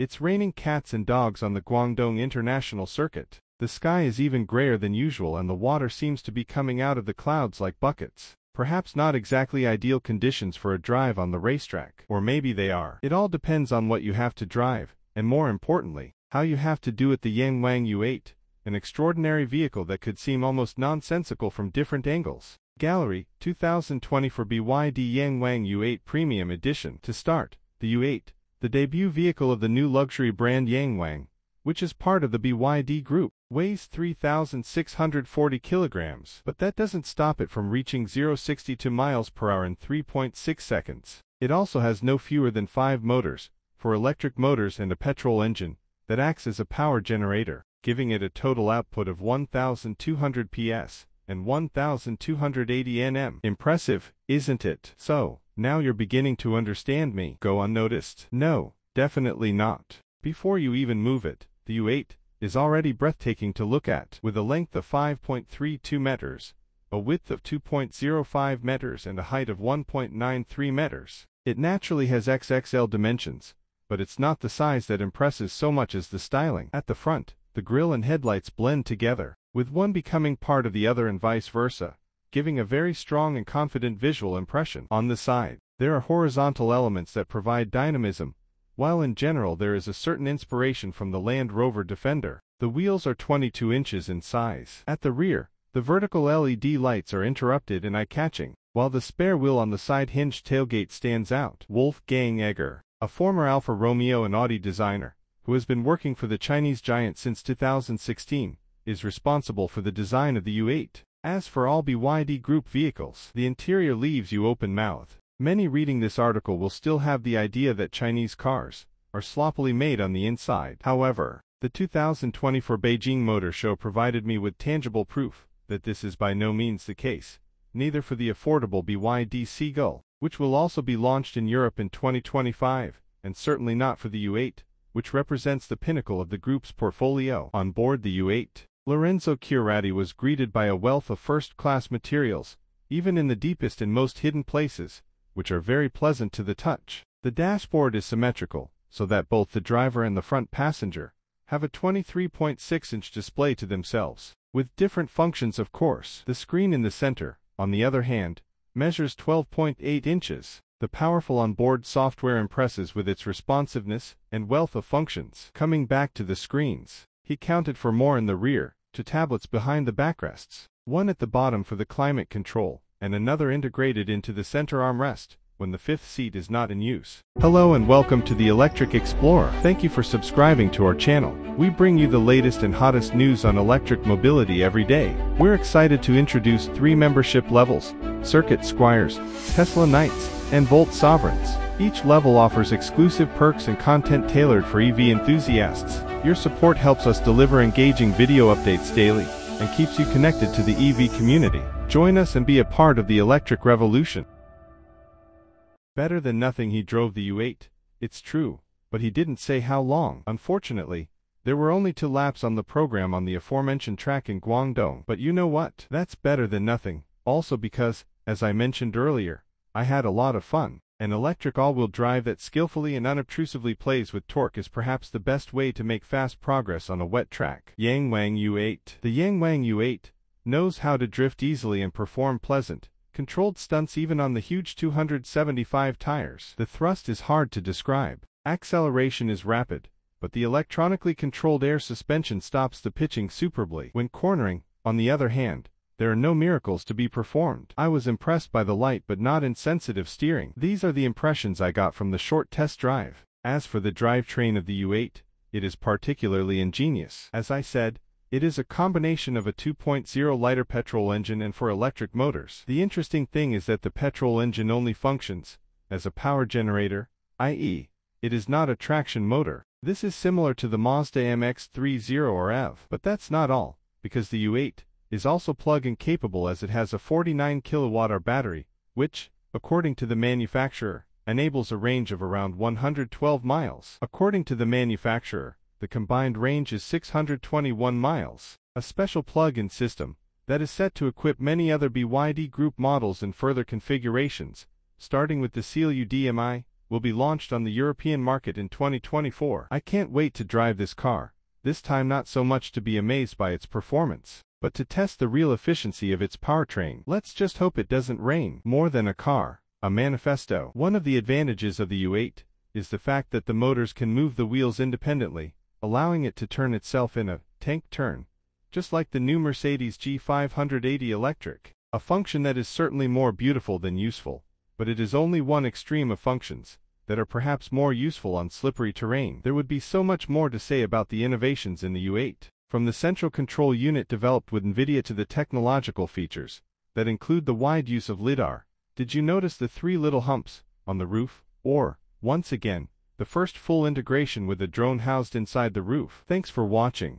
It's raining cats and dogs on the Guangdong International Circuit. The sky is even grayer than usual and the water seems to be coming out of the clouds like buckets. Perhaps not exactly ideal conditions for a drive on the racetrack. Or maybe they are. It all depends on what you have to drive, and more importantly, how you have to do it. The YangWang U8, an extraordinary vehicle that could seem almost nonsensical from different angles. Gallery, 2020 for BYD YangWang U8 Premium Edition. To start, the U8, the debut vehicle of the new luxury brand YangWang, which is part of the BYD group, weighs 3,640 kilograms, but that doesn't stop it from reaching 0-60 miles per hour in 3.6 seconds. It also has no fewer than 5 motors, 4 electric motors and a petrol engine, that acts as a power generator, giving it a total output of 1,200 PS and 1,280 Nm. Impressive, isn't it? So, now you're beginning to understand me. Go unnoticed? No, definitely not. Before you even move it, the U8 is already breathtaking to look at. With a length of 5.32 meters, a width of 2.05 meters and a height of 1.93 meters. It naturally has XXL dimensions, but it's not the size that impresses so much as the styling. At the front, the grille and headlights blend together, with one becoming part of the other and vice versa, giving a very strong and confident visual impression. On the side, there are horizontal elements that provide dynamism, while in general there is a certain inspiration from the Land Rover Defender. The wheels are 22 inches in size. At the rear, the vertical LED lights are interrupted and eye-catching, while the spare wheel on the side hinge tailgate stands out. Wolfgang Egger, a former Alfa Romeo and Audi designer, who has been working for the Chinese giant since 2016, is responsible for the design of the U8. As for all BYD Group vehicles, the interior leaves you open-mouthed. Many reading this article will still have the idea that Chinese cars are sloppily made on the inside. However, the 2024 Beijing Motor Show provided me with tangible proof that this is by no means the case, neither for the affordable BYD Seagull, which will also be launched in Europe in 2025, and certainly not for the U8, which represents the pinnacle of the group's portfolio. On board the U8, Lorenzo Curati was greeted by a wealth of first-class materials, even in the deepest and most hidden places, which are very pleasant to the touch. The dashboard is symmetrical, so that both the driver and the front passenger have a 23.6-inch display to themselves, with different functions of course. The screen in the center, on the other hand, measures 12.8 inches. The powerful onboard software impresses with its responsiveness and wealth of functions. Coming back to the screens, he counted for more in the rear, 2 tablets behind the backrests, one at the bottom for the climate control, and another integrated into the center armrest when the 5th seat is not in use. Hello and welcome to The Electric Explorer. Thank you for subscribing to our channel. We bring you the latest and hottest news on electric mobility every day. We're excited to introduce 3 membership levels: Circuit Squires, Tesla Knights, and Volt Sovereigns. Each level offers exclusive perks and content tailored for EV enthusiasts. Your support helps us deliver engaging video updates daily and keeps you connected to the EV community. Join us and be a part of the electric revolution. Better than nothing, he drove the U8, it's true, but he didn't say how long. Unfortunately, there were only 2 laps on the program on the aforementioned track in Guangdong. But you know what? That's better than nothing, also because, as I mentioned earlier, I had a lot of fun. An electric all-wheel drive that skillfully and unobtrusively plays with torque is perhaps the best way to make fast progress on a wet track. YangWang U8. The YangWang U8 knows how to drift easily and perform pleasant, controlled stunts even on the huge 275 tires. The thrust is hard to describe. Acceleration is rapid, but the electronically controlled air suspension stops the pitching superbly. When cornering, on the other hand, there are no miracles to be performed. I was impressed by the light but not insensitive steering. These are the impressions I got from the short test drive. As for the drivetrain of the U8, it is particularly ingenious. As I said, it is a combination of a 2.0 liter petrol engine and 4 electric motors. The interesting thing is that the petrol engine only functions as a power generator, i.e., it is not a traction motor. This is similar to the Mazda MX-30 or EV. But that's not all, because the U8 is also plug-in capable, as it has a 49 kilowatt-hour battery, which, according to the manufacturer, enables a range of around 112 miles. According to the manufacturer, the combined range is 621 miles. A special plug-in system that is set to equip many other BYD Group models in further configurations, starting with the Seal UDMI, will be launched on the European market in 2024. I can't wait to drive this car, this time not so much to be amazed by its performance, but to test the real efficiency of its powertrain. Let's just hope it doesn't rain. More than a car, a manifesto. One of the advantages of the U8 is the fact that the motors can move the wheels independently, allowing it to turn itself in a tank turn, just like the new Mercedes G580 Electric, a function that is certainly more beautiful than useful, but it is only one extreme of functions that are perhaps more useful on slippery terrain. There would be so much more to say about the innovations in the U8, from the central control unit developed with NVIDIA to the technological features that include the wide use of LiDAR. Did you notice the three little humps on the roof? Or, once again, the first full integration with the drone housed inside the roof. Thanks for watching.